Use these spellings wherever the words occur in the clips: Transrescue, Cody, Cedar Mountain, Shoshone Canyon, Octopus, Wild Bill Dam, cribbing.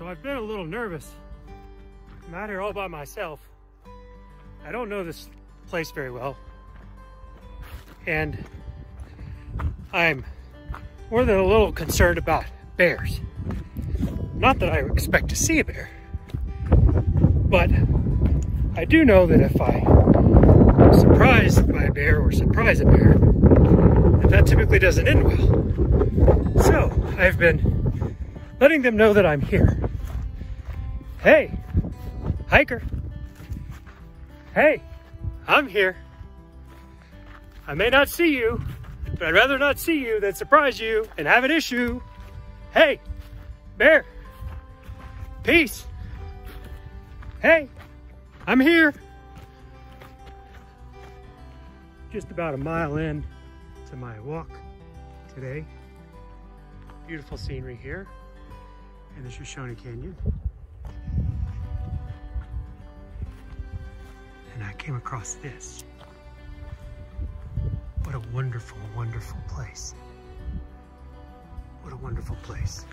So I've been a little nervous. I'm out here all by myself. I don't know this place very well. And I'm more than a little concerned about bears. Not that I expect to see a bear, but I do know that if I'm surprised by a bear or surprise a bear, that typically doesn't end well. So I've been letting them know that I'm here. Hey, hiker. Hey, I'm here. I may not see you, but I'd rather not see you than surprise you and have an issue. Hey, bear. Peace. Hey, I'm here. Just about a mile in to my walk today. Beautiful scenery here in the Shoshone Canyon. And I came across this. What a wonderful, wonderful place. What a wonderful place.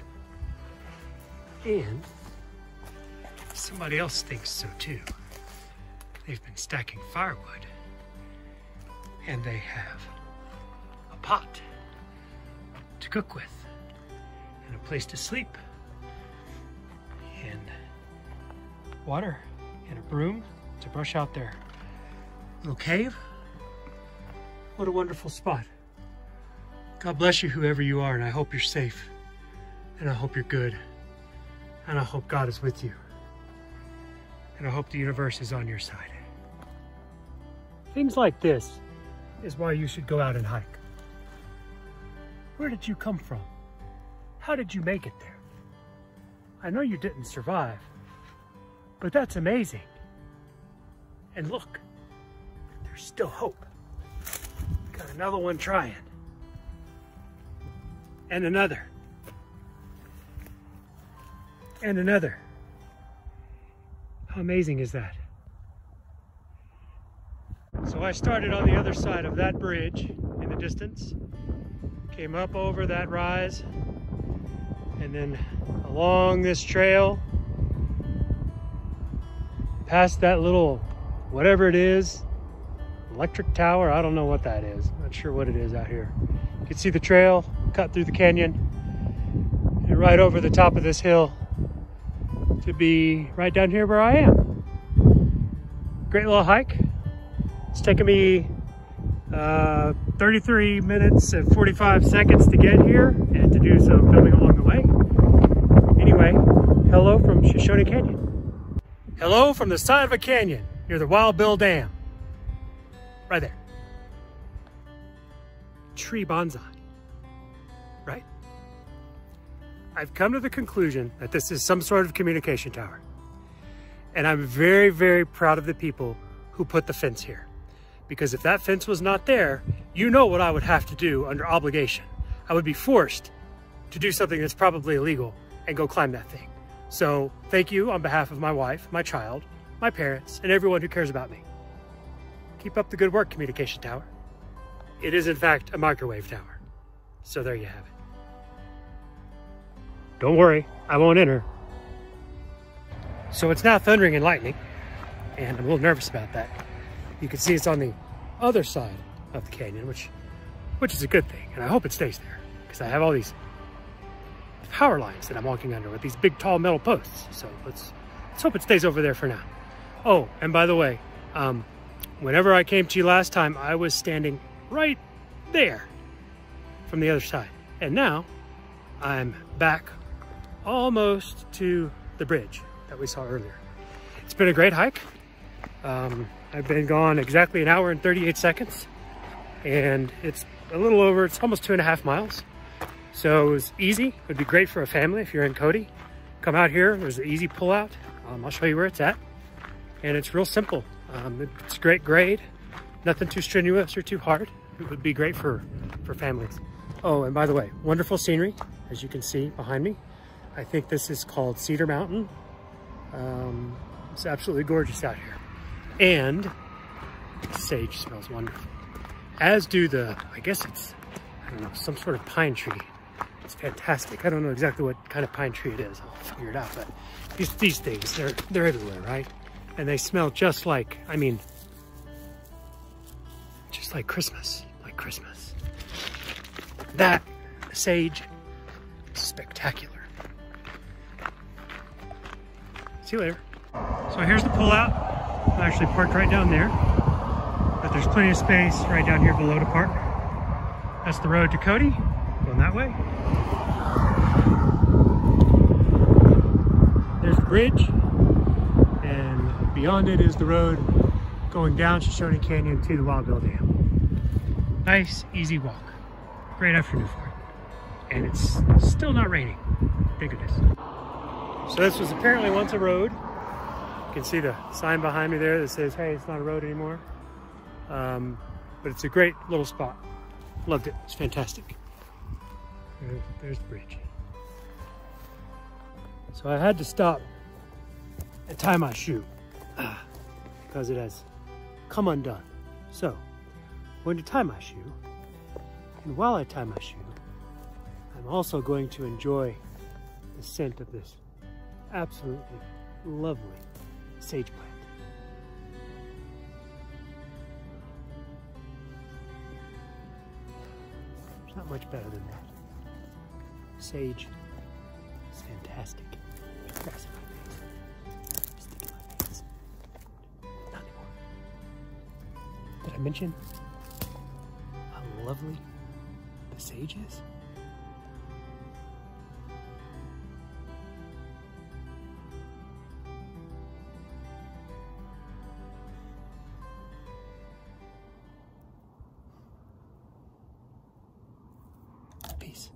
And somebody else thinks so too. They've been stacking firewood and they have a pot to cook with and a place to sleep and water and a broom to brush out their little cave. What a wonderful spot. God bless you, whoever you are, and I hope you're safe, and I hope you're good, and I hope God is with you, and I hope the universe is on your side. Things like this is why you should go out and hike. Where did you come from? How did you make it there? I know you didn't survive, but that's amazing. And look, there's still hope. Got another one trying. And another. And another. How amazing is that? So I started on the other side of that bridge in the distance, came up over that rise, and then along this trail, past that little, whatever it is, electric tower. I don't know what that is. I'm not sure what it is out here. You can see the trail cut through the canyon and right over the top of this hill to be right down here where I am. Great little hike. It's taken me 33 minutes and 45 seconds to get here and to do some filming along the way. Anyway, hello from Shoshone Canyon. Hello from the side of a canyon near the Wild Bill Dam. Right there. Tree bonsai, right? I've come to the conclusion that this is some sort of communication tower. And I'm very, very proud of the people who put the fence here. Because if that fence was not there, you know what I would have to do under obligation. I would be forced to do something that's probably illegal and go climb that thing. So thank you on behalf of my wife, my child, my parents, and everyone who cares about me. Keep up the good work, communication tower. It is in fact a microwave tower. So there you have it. Don't worry, I won't enter. So it's now thundering and lightning, and I'm a little nervous about that. You can see it's on the other side of the canyon, which is a good thing, and I hope it stays there, because I have all these power lines that I'm walking under with these big tall metal posts. So let's hope it stays over there for now. Oh, and by the way, whenever I came to you last time, I was standing right there from the other side. And now I'm back almost to the bridge that we saw earlier. It's been a great hike. I've been gone exactly an hour and 38 seconds. And it's a little over, it's almost 2.5 miles. So it was easy. It would be great for a family if you're in Cody. Come out here, there's an easy pullout. I'll show you where it's at. And it's real simple. It's a great grade, nothing too strenuous or too hard. It would be great for families. Oh, and by the way, wonderful scenery, as you can see behind me. I think this is called Cedar Mountain. It's absolutely gorgeous out here. And sage smells wonderful. As do I guess it's, I don't know, some sort of pine tree It's fantastic. I don't know exactly what kind of pine tree it is. I'll figure it out. But these things, they're everywhere, right? And they smell just like, I mean, just like Christmas, like Christmas. That sage, spectacular. See you later. So here's the pullout. I'm actually parked right down there, but there's plenty of space right down here below to park. That's the road to Cody, going that way. There's the bridge, and beyond it is the road going down Shoshone Canyon to the Wild Bill Dam. Nice, easy walk. Great afternoon for it. And it's still not raining. Thank goodness. So this was apparently once a road. You can see the sign behind me there that says, hey, it's not a road anymore. But it's a great little spot. Loved it, it's fantastic. There's the bridge. So I had to stop and tie my shoe because it has come undone. So I'm going to tie my shoe. And while I tie my shoe, I'm also going to enjoy the scent of this absolutely lovely sage plant. It's not much better than that. Sage is fantastic. That's in my face. Stick in my face. Not anymore. Did I mention how lovely the sage is? Peace.